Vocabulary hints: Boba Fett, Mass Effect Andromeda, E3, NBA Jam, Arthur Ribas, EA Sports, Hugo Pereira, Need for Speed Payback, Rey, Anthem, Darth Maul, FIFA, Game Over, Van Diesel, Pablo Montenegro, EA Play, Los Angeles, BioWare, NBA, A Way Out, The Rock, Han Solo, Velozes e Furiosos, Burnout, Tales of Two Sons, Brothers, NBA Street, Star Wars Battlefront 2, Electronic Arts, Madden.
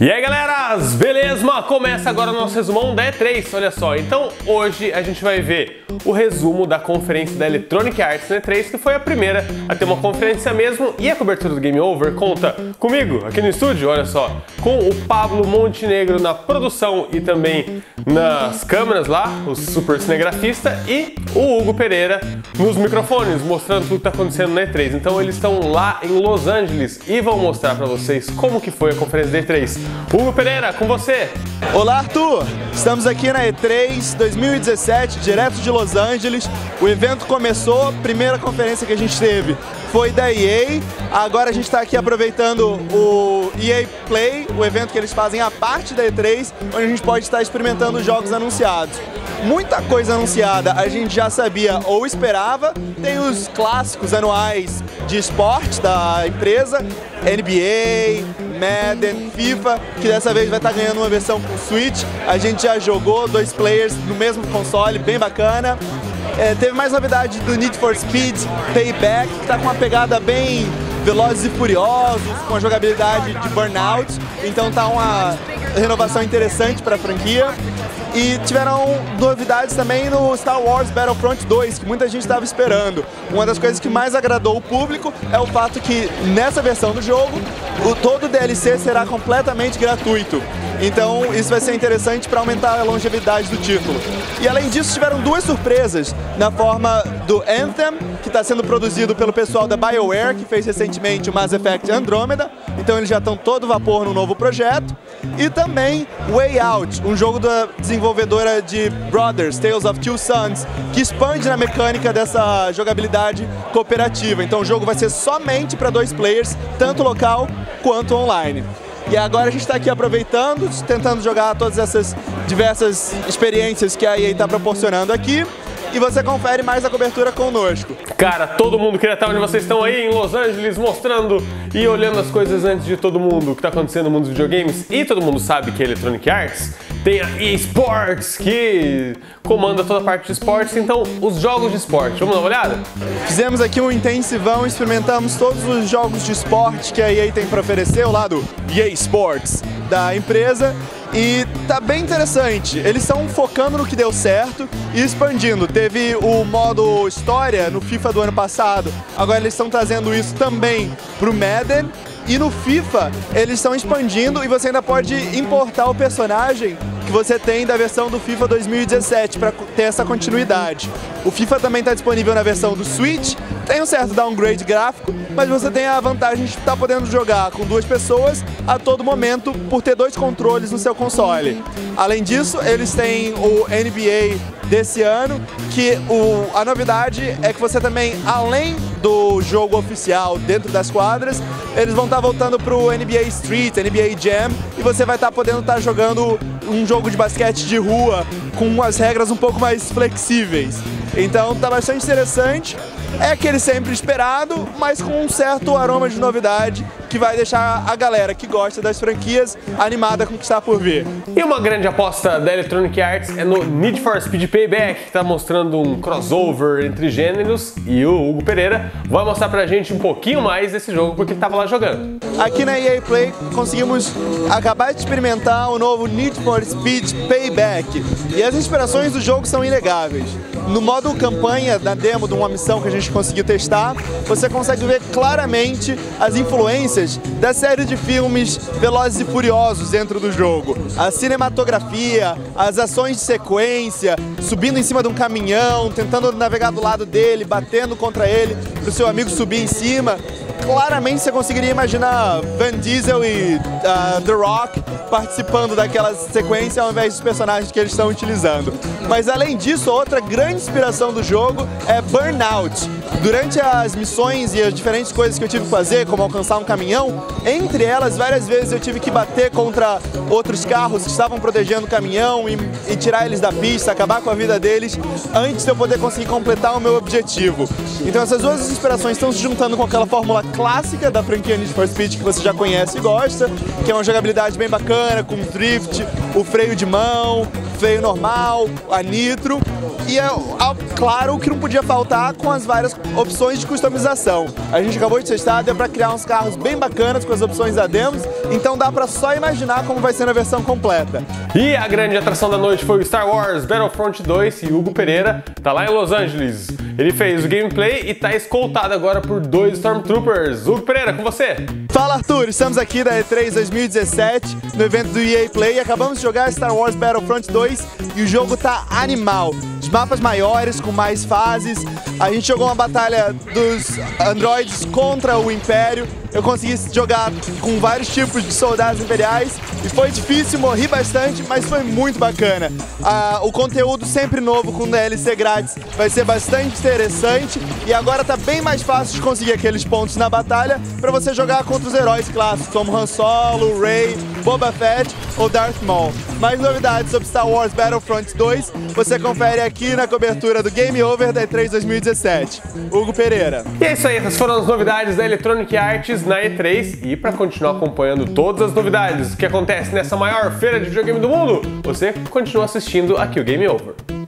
E aí galera, beleza? Começa agora o nosso resumão da E3, olha só. Então hoje a gente vai ver o resumo da conferência da Electronic Arts na E3, que foi a primeira a ter uma conferência mesmo, e a cobertura do Game Over conta comigo aqui no estúdio, olha só, com o Pablo Montenegro na produção e também nas câmeras lá, o super cinegrafista, e o Hugo Pereira nos microfones, mostrando tudo que tá acontecendo na E3. Então eles estão lá em Los Angeles e vão mostrar pra vocês como que foi a conferência da E3. Hugo Pereira, com você! Olá, Arthur! Estamos aqui na E3 2017, direto de Los Angeles. O evento começou, a primeira conferência que a gente teve foi da EA. Agora a gente está aqui aproveitando o EA Play, o evento que eles fazem à parte da E3, onde a gente pode estar experimentando os jogos anunciados. Muita coisa anunciada a gente já sabia ou esperava. Tem os clássicos anuais de esporte da empresa, NBA, Madden, FIFA, que dessa vez vai estar ganhando uma versão com Switch. A gente já jogou dois players no mesmo console, bem bacana. Teve mais novidade do Need for Speed Payback, que está com uma pegada bem Velozes e Furiosos, com a jogabilidade de Burnout. Então tá uma renovação interessante para a franquia. E tiveram novidades também no Star Wars Battlefront 2, que muita gente estava esperando. Uma das coisas que mais agradou o público é o fato que, nessa versão do jogo, todo o DLC será completamente gratuito. Então isso vai ser interessante para aumentar a longevidade do título. E além disso, tiveram duas surpresas na forma do Anthem, que está sendo produzido pelo pessoal da BioWare, que fez recentemente o Mass Effect Andromeda. Então eles já estão todo vapor no novo projeto. E também Way Out, um jogo da desenvolvedora de Brothers, Tales of Two Sons, que expande na mecânica dessa jogabilidade cooperativa. Então o jogo vai ser somente para dois players, tanto local quanto online. E agora a gente está aqui aproveitando, tentando jogar todas essas diversas experiências que a EA está proporcionando aqui. E você confere mais a cobertura conosco. Cara, todo mundo queria estar onde vocês estão aí em Los Angeles, mostrando e olhando as coisas antes de todo mundo, o que está acontecendo no mundo dos videogames. E todo mundo sabe que a Electronic Arts tem a EA Sports, que comanda toda a parte de esportes. Então, os jogos de esporte, vamos dar uma olhada? Fizemos aqui um intensivão, experimentamos todos os jogos de esporte que a EA tem para oferecer, o lado EA Sports da empresa. E tá bem interessante, eles estão focando no que deu certo e expandindo. Teve o modo história no FIFA do ano passado, agora eles estão trazendo isso também pro Madden. E no FIFA eles estão expandindo e você ainda pode importar o personagem que você tem da versão do FIFA 2017 para ter essa continuidade. O FIFA também está disponível na versão do Switch, tem um certo downgrade gráfico, mas você tem a vantagem de estar podendo jogar com duas pessoas a todo momento por ter dois controles no seu console. Além disso, eles têm o NBA desse ano, que a novidade é que você também, além do jogo oficial dentro das quadras, eles vão estar voltando para o NBA Street, NBA Jam, e você vai estar podendo estar jogando um jogo de basquete de rua com umas regras um pouco mais flexíveis. Então tá bastante interessante, é aquele sempre esperado, mas com um certo aroma de novidade que vai deixar a galera que gosta das franquias animada com o que está por vir. E uma grande aposta da Electronic Arts é no Need for Speed Payback, que está mostrando um crossover entre gêneros, e o Hugo Pereira vai mostrar pra gente um pouquinho mais desse jogo, porque ele estava lá jogando. Aqui na EA Play conseguimos acabar de experimentar o novo Need for Speed Payback, e as inspirações do jogo são inegáveis. No modo campanha, na demo de uma missão que a gente conseguiu testar, você consegue ver claramente as influências da série de filmes Velozes e Furiosos dentro do jogo. A cinematografia, as ações de sequência, subindo em cima de um caminhão, tentando navegar do lado dele, batendo contra ele, para o seu amigo subir em cima. Claramente você conseguiria imaginar Van Diesel e The Rock participando daquela sequência ao invés dos personagens que eles estão utilizando. Mas além disso, outra grande inspiração do jogo é Burnout. Durante as missões e as diferentes coisas que eu tive que fazer, como alcançar um caminhão, entre elas várias vezes eu tive que bater contra outros carros que estavam protegendo o caminhão e tirar eles da pista, acabar com a vida deles, antes de eu poder conseguir completar o meu objetivo. Então essas duas inspirações estão se juntando com aquela fórmula clássica da franquia Need for Speed que você já conhece e gosta, que é uma jogabilidade bem bacana, com drift, o freio de mão, veio normal, a nitro, e é claro que não podia faltar com as várias opções de customização. A gente acabou de testar, deu para criar uns carros bem bacanas com as opções a demos, então dá para só imaginar como vai ser na versão completa. E a grande atração da noite foi o Star Wars Battlefront 2 e Hugo Pereira tá lá em Los Angeles. Ele fez o gameplay e tá escoltado agora por 2 Stormtroopers. Hugo Pereira, com você! Fala, Arthur! Estamos aqui da E3 2017, no evento do EA Play, e acabamos de jogar Star Wars Battlefront 2 e o jogo tá animal. Os mapas maiores, com mais fases, a gente jogou uma batalha dos androides contra o Império. Eu consegui jogar com vários tipos de soldados imperiais e foi difícil, morri bastante, mas foi muito bacana. O conteúdo sempre novo com DLC grátis vai ser bastante interessante e agora tá bem mais fácil de conseguir aqueles pontos na batalha para você jogar contra os heróis clássicos como Han Solo, Rey, Boba Fett ou Darth Maul. Mais novidades sobre Star Wars Battlefront 2 você confere aqui na cobertura do Game Over da E3 2017. Hugo Pereira. E é isso aí, essas foram as novidades da Electronic Arts na E3, e para continuar acompanhando todas as novidades que acontecem nessa maior feira de videogame do mundo, você continua assistindo aqui o Game Over.